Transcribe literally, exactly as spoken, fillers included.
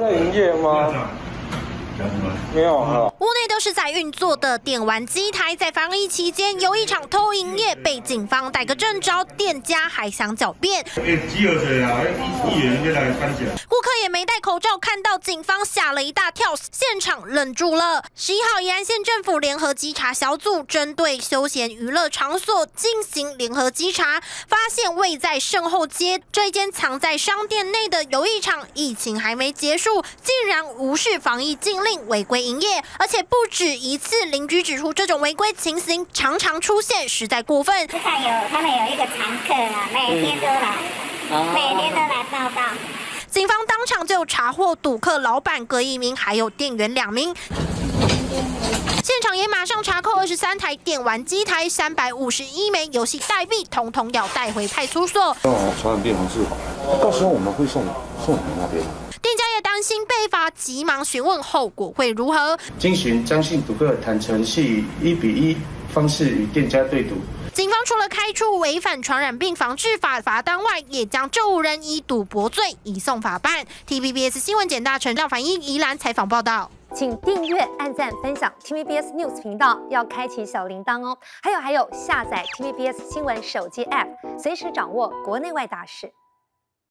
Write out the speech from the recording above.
在营业吗？没有啊。屋内都是在运作的电玩机台，在防疫期间有一场偷营业被警方逮个正着，店家还想狡辩。顾客也没戴口罩，看到警方吓了一大跳，现场愣住了。十一号，宜兰县政府联合稽查小组针对休闲娱乐场所进行联合稽查，发现位在圣后街这一间藏在商店内的游艺场，疫情还没结束，竟然无视防疫禁令。 违规营业，而且不止一次。邻居指出，这种违规情形常常出现，实在过分。就像有他们有一个常客啊，每天都来，嗯、每天都来报道。警方当场就查获赌客老板各一名，还有店员两名。 现场也马上查扣二十三台电玩机台、三百五十一枚游戏代币，统统要带回派出所。传染病防治法，到时候我们会送送你们那边。店家也担心被罚，急忙询问后果会如何。经询张姓赌客坦承系一比一方式与店家对赌。 警方除了开除违反传染病防治法罚单外，也将这五人以赌博罪移送法办。T V B S 新闻简大成、廖凡英、宜兰采访报道。请订阅、按赞、分享 T V B S News 频道，要开启小铃铛哦。还有还有，下载 T V B S 新闻手机 App， 随时掌握国内外大事。